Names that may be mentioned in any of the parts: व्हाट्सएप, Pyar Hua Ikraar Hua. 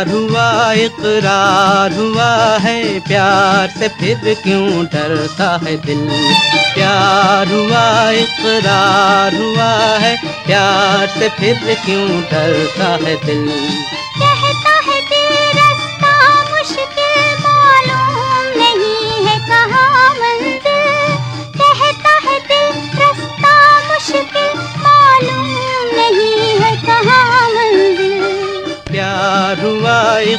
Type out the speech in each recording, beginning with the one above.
प्यार हुआ इकरार हुआ है, प्यार से फिर क्यों डरता है दिल। प्यार हुआ इकरार हुआ है, प्यार से फिर क्यों डरता है दिल। प्यार हुआ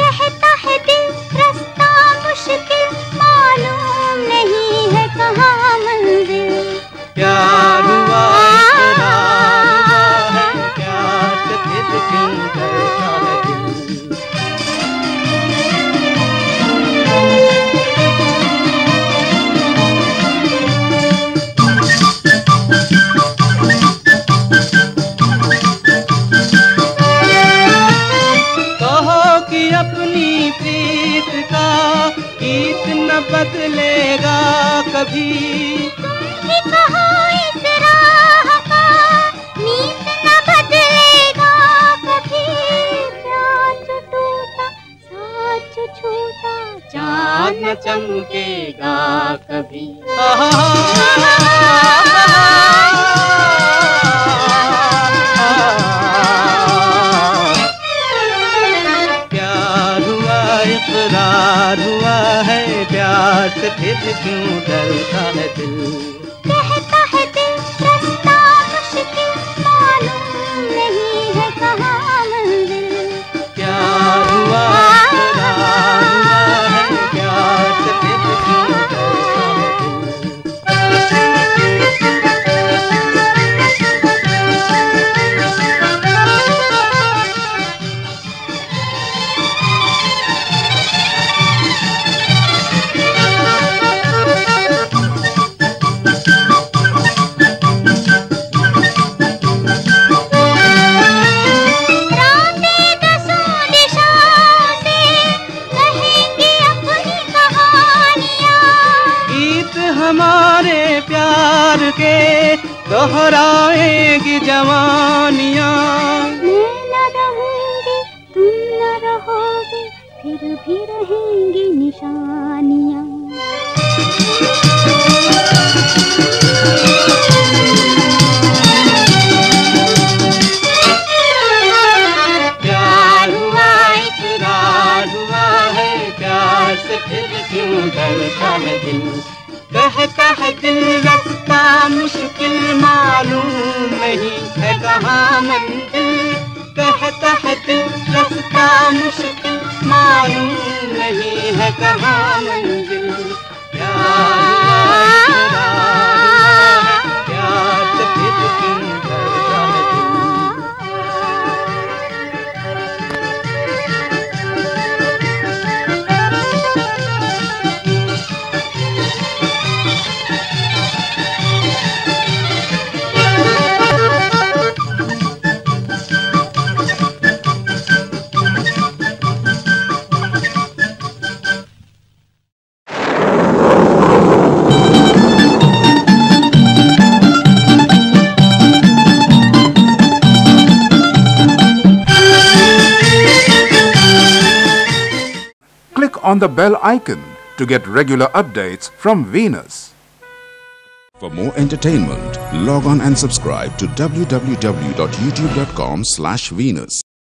कहता है दिल रास्ता मुश्किल मालूम नहीं है कहाँ मंजिल। प्यार हुआ इकरार हुआ है, प्यार से फिर क्यों डरता है दिल। अपनी प्रीत का गीत न बदलेगा कभी, कहो इस राह का नीत न बदलेगा कभी। प्यास टूटा साँच छूटा चाँद न चमकेगा कभी। इकरार हुआ है, प्यार से फिर क्यों डरता है दिल। कहता है दिल रास्ता मुश्किल मालूम नहीं है कहाँ मंजिल। प्यार हुआ इकरार हुआ है, प्यार से फिर क्यों डरता है हमारे प्यार के दोहराएगी जवानियाँ। मैं न रहूँगी तुम न रहोगे, फिर भी रहेंगी निशानियाँ। प्यार हुआ इकरार हुआ है, प्यार से फिर क्यों डरता है दिल। कहता है दिल रास्ता मुश्किल मालूम नहीं है कहाँ मंजिल। कहता है दिल रास्ता मुश्किल मालूम नहीं है कहाँ मंजिल। प्यार से फिर क्यों डरता है on the bell icon to get regular updates from Venus. For more entertainment, log on and subscribe to www.youtube.com/Venus.